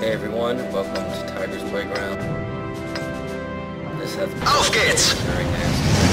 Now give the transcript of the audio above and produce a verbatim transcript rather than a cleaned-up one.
Hey everyone, welcome to Tiger's Playground. This has been Auf geht's! Very nasty.